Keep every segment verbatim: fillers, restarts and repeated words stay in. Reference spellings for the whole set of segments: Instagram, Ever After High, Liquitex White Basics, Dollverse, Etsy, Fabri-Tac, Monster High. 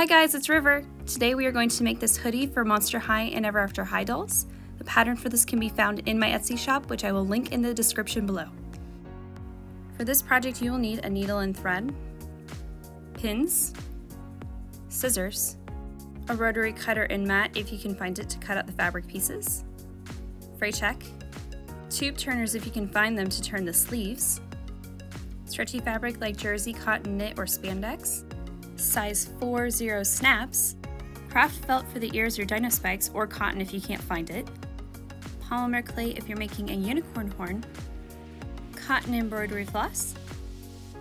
Hi guys, it's River. Today we are going to make this hoodie for Monster High and Ever After High dolls. The pattern for this can be found in my Etsy shop, which I will link in the description below. For this project you will need a needle and thread, pins, scissors, a rotary cutter and mat if you can find it to cut out the fabric pieces, Fabri-Tac, tube turners if you can find them to turn the sleeves, stretchy fabric like jersey, cotton, knit, or spandex, size four zero snaps, craft felt for the ears or dino spikes or cotton if you can't find it, polymer clay if you're making a unicorn horn, cotton embroidery floss,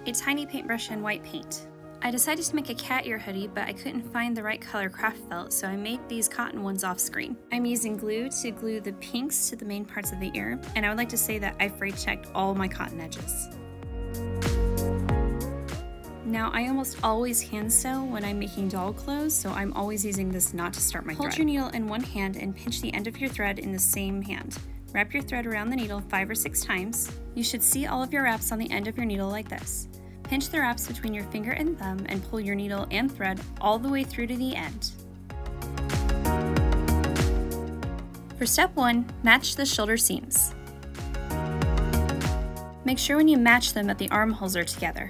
a tiny paintbrush, and white paint. I decided to make a cat ear hoodie, but I couldn't find the right color craft felt, so I made these cotton ones off screen. I'm using glue to glue the pinks to the main parts of the ear, and I would like to say that I've Fabri-Tac'd all my cotton edges. Now, I almost always hand sew when I'm making doll clothes, so I'm always using this knot to start my thread. Hold your needle in one hand and pinch the end of your thread in the same hand. Wrap your thread around the needle five or six times. You should see all of your wraps on the end of your needle like this. Pinch the wraps between your finger and thumb and pull your needle and thread all the way through to the end. For step one, match the shoulder seams. Make sure when you match them that the armholes are together.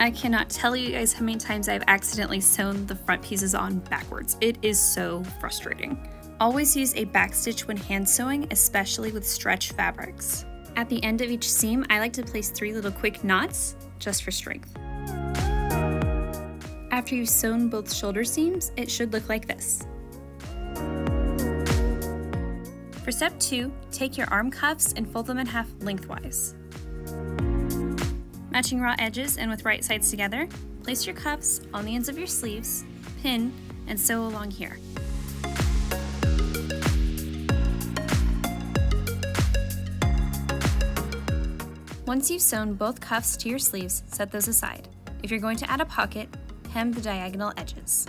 I cannot tell you guys how many times I've accidentally sewn the front pieces on backwards. It is so frustrating. Always use a backstitch when hand sewing, especially with stretch fabrics. At the end of each seam, I like to place three little quick knots, just for strength. After you've sewn both shoulder seams, it should look like this. For step two, take your arm cuffs and fold them in half lengthwise. Matching raw edges and with right sides together, place your cuffs on the ends of your sleeves, pin, and sew along here. Once you've sewn both cuffs to your sleeves, set those aside. If you're going to add a pocket, hem the diagonal edges.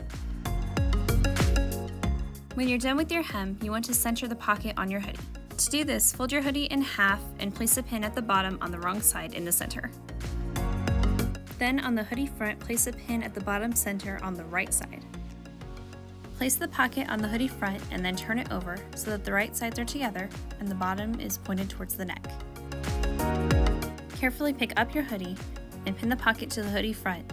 When you're done with your hem, you want to center the pocket on your hoodie. To do this, fold your hoodie in half and place a pin at the bottom on the wrong side in the center. Then on the hoodie front, place a pin at the bottom center on the right side. Place the pocket on the hoodie front and then turn it over so that the right sides are together and the bottom is pointed towards the neck. Carefully pick up your hoodie and pin the pocket to the hoodie front.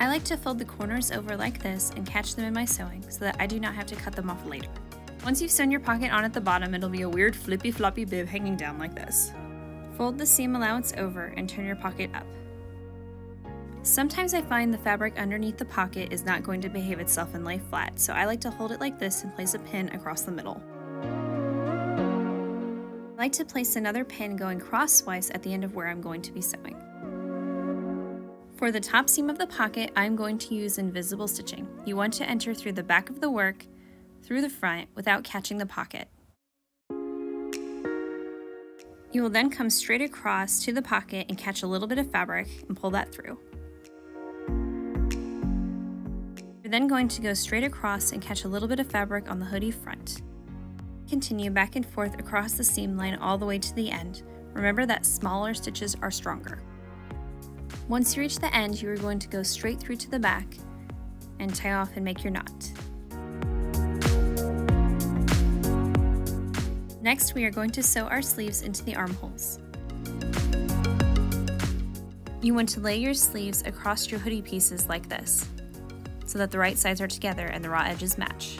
I like to fold the corners over like this and catch them in my sewing so that I do not have to cut them off later. Once you've sewn your pocket on at the bottom, it'll be a weird flippy floppy bib hanging down like this. Fold the seam allowance over and turn your pocket up. Sometimes I find the fabric underneath the pocket is not going to behave itself and lay flat, so I like to hold it like this and place a pin across the middle. I like to place another pin going crosswise at the end of where I'm going to be sewing. For the top seam of the pocket, I'm going to use invisible stitching. You want to enter through the back of the work, through the front, without catching the pocket. You will then come straight across to the pocket and catch a little bit of fabric and pull that through. You're then going to go straight across and catch a little bit of fabric on the hoodie front. Continue back and forth across the seam line all the way to the end. Remember that smaller stitches are stronger. Once you reach the end, you are going to go straight through to the back and tie off and make your knot. Next, we are going to sew our sleeves into the armholes. You want to lay your sleeves across your hoodie pieces like this, so that the right sides are together and the raw edges match.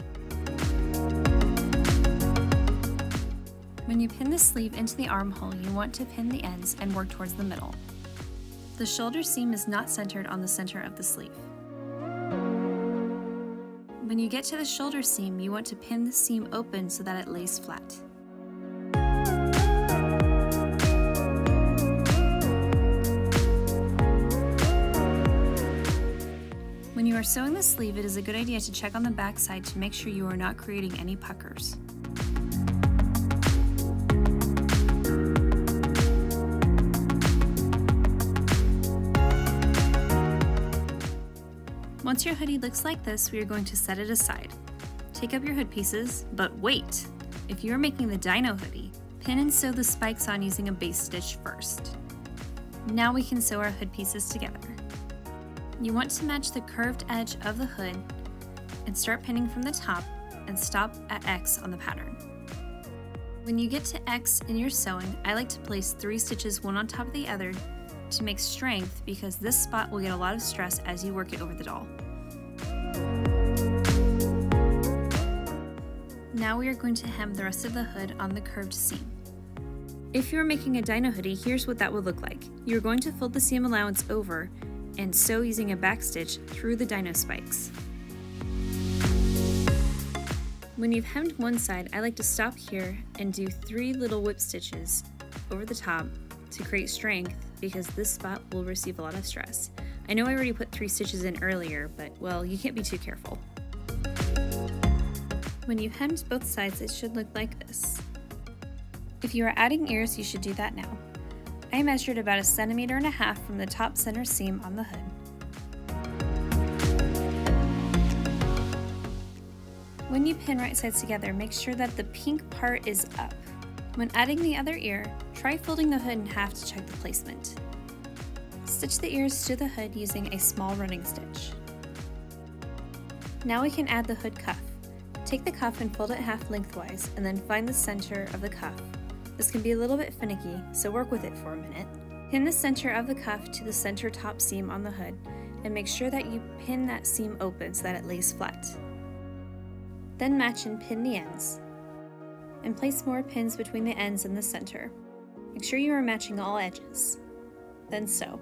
When you pin the sleeve into the armhole, you want to pin the ends and work towards the middle. The shoulder seam is not centered on the center of the sleeve. When you get to the shoulder seam, you want to pin the seam open so that it lays flat. When you are sewing the sleeve, it is a good idea to check on the back side to make sure you are not creating any puckers. Once your hoodie looks like this, we are going to set it aside. Take up your hood pieces, but wait! If you are making the dino hoodie, pin and sew the spikes on using a base stitch first. Now we can sew our hood pieces together. You want to match the curved edge of the hood and start pinning from the top and stop at X on the pattern. When you get to X in your sewing, I like to place three stitches one on top of the other to make strength, because this spot will get a lot of stress as you work it over the doll. Now we are going to hem the rest of the hood on the curved seam. If you're making a dino hoodie, here's what that would look like. You're going to fold the seam allowance over and sew using a back stitch through the dino spikes. When you've hemmed one side, I like to stop here and do three little whip stitches over the top to create strength, because this spot will receive a lot of stress. I know I already put three stitches in earlier, but well, you can't be too careful. When you've hemmed both sides, it should look like this. If you are adding ears, you should do that now. I measured about a centimeter and a half from the top center seam on the hood. When you pin right sides together, make sure that the pink part is up. When adding the other ear, try folding the hood in half to check the placement. Stitch the ears to the hood using a small running stitch. Now we can add the hood cuff. Take the cuff and fold it half lengthwise, and then find the center of the cuff. This can be a little bit finicky, so work with it for a minute. Pin the center of the cuff to the center top seam on the hood, and make sure that you pin that seam open so that it lays flat. Then match and pin the ends, and place more pins between the ends and the center. Make sure you are matching all edges. Then sew.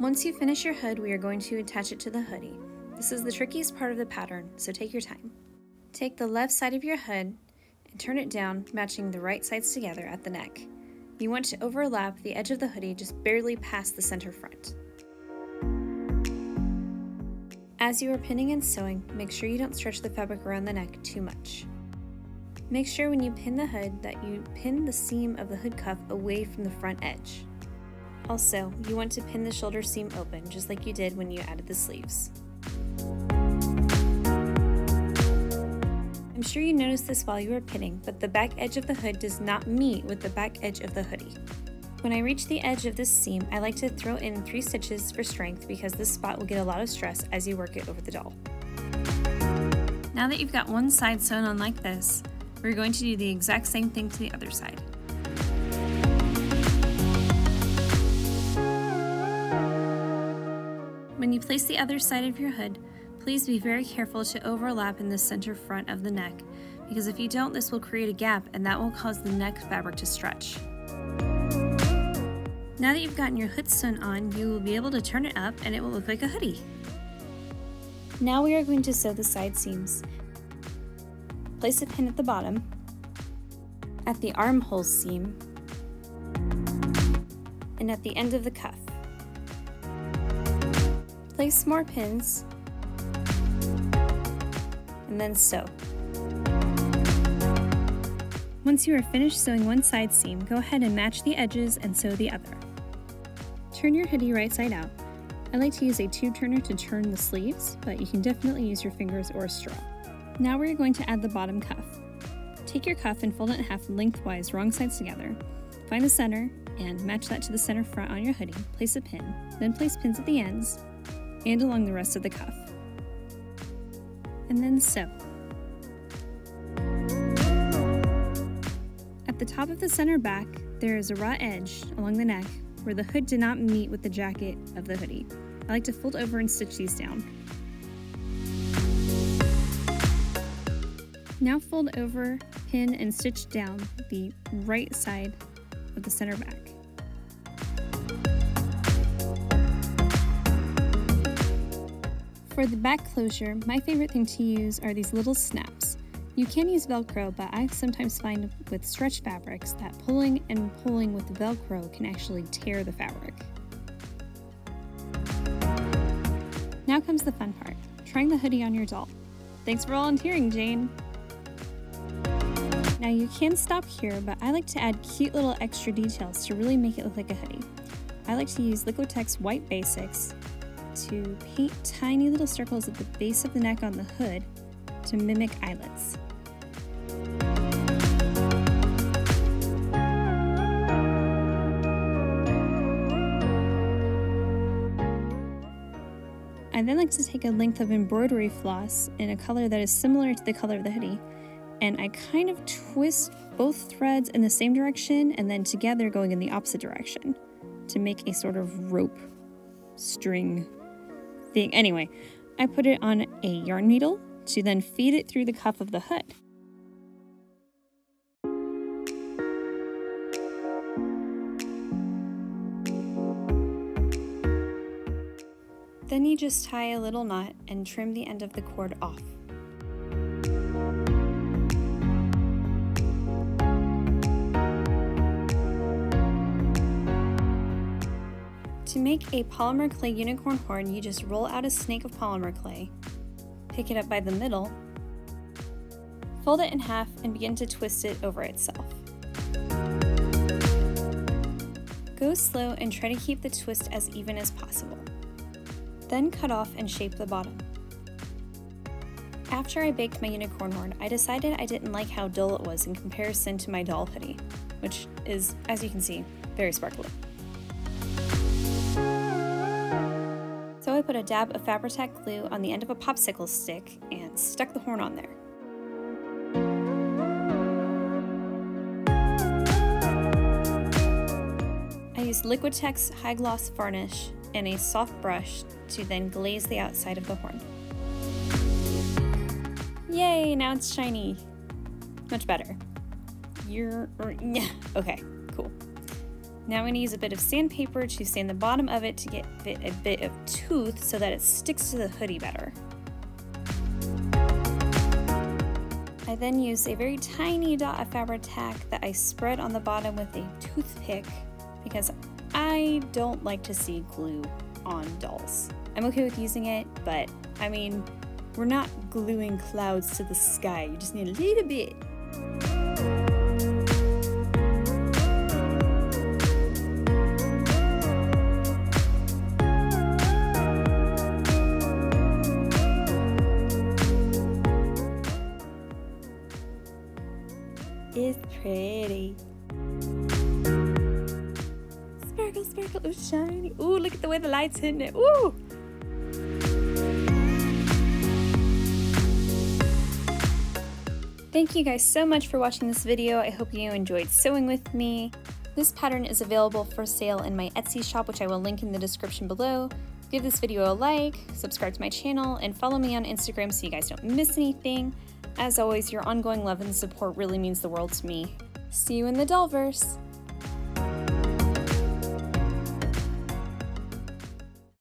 Once you finish your hood, we are going to attach it to the hoodie. This is the trickiest part of the pattern, so take your time. Take the left side of your hood and turn it down, matching the right sides together at the neck. You want to overlap the edge of the hoodie just barely past the center front. As you are pinning and sewing, make sure you don't stretch the fabric around the neck too much. Make sure when you pin the hood that you pin the seam of the hood cuff away from the front edge. Also, you want to pin the shoulder seam open, just like you did when you added the sleeves. I'm sure you noticed this while you were pinning, but the back edge of the hood does not meet with the back edge of the hoodie. When I reach the edge of this seam, I like to throw in three stitches for strength, because this spot will get a lot of stress as you work it over the doll. Now that you've got one side sewn on like this, we're going to do the exact same thing to the other side. When you place the other side of your hood, please be very careful to overlap in the center front of the neck, because if you don't, this will create a gap and that will cause the neck fabric to stretch. Now that you've gotten your hood sewn on, you will be able to turn it up and it will look like a hoodie. Now we are going to sew the side seams. Place a pin at the bottom, at the armhole seam, and at the end of the cuff. Place more pins, and then sew. Once you are finished sewing one side seam, go ahead and match the edges and sew the other. Turn your hoodie right side out. I like to use a tube turner to turn the sleeves, but you can definitely use your fingers or a straw. Now we're going to add the bottom cuff. Take your cuff and fold it in half lengthwise, wrong sides together. Find the center and match that to the center front on your hoodie. Place a pin, then place pins at the ends and along the rest of the cuff. And then sew. At the top of the center back, there is a raw edge along the neck where the hood did not meet with the jacket of the hoodie. I like to fold over and stitch these down. Now fold over, pin, and stitch down the right side of the center back. For the back closure, my favorite thing to use are these little snaps. You can use Velcro, but I sometimes find with stretch fabrics that pulling and pulling with Velcro can actually tear the fabric. Now comes the fun part, trying the hoodie on your doll. Thanks for volunteering, Jane. Now you can stop here, but I like to add cute little extra details to really make it look like a hoodie. I like to use Liquitex White Basics to paint tiny little circles at the base of the neck on the hood to mimic eyelets. I then like to take a length of embroidery floss in a color that is similar to the color of the hoodie, and I kind of twist both threads in the same direction and then together going in the opposite direction to make a sort of rope string thing. Anyway, I put it on a yarn needle to then feed it through the cuff of the hood. Then you just tie a little knot and trim the end of the cord off. To make a polymer clay unicorn horn, you just roll out a snake of polymer clay, pick it up by the middle, fold it in half, and begin to twist it over itself. Go slow and try to keep the twist as even as possible. Then cut off and shape the bottom. After I baked my unicorn horn, I decided I didn't like how dull it was in comparison to my doll hoodie, which is, as you can see, very sparkly. So I put a dab of Fabri-Tac glue on the end of a popsicle stick and stuck the horn on there. Liquitex high gloss varnish and a soft brush to then glaze the outside of the horn. Yay, now it's shiny. Much better. You're, yeah. Okay, cool. Now I'm going to use a bit of sandpaper to sand the bottom of it to get a bit of tooth so that it sticks to the hoodie better. I then use a very tiny dot of Fabri-Tac that I spread on the bottom with a toothpick, because I don't like to see glue on dolls. I'm okay with using it, but I mean, we're not gluing clouds to the sky. You just need a little bit. It's pretty. Sparkle, sparkle, oh shiny. Ooh, look at the way the light's hitting it. Ooh! Thank you guys so much for watching this video. I hope you enjoyed sewing with me. This pattern is available for sale in my Etsy shop, which I will link in the description below. Give this video a like, subscribe to my channel, and follow me on Instagram so you guys don't miss anything. As always, your ongoing love and support really means the world to me. See you in the Dollverse!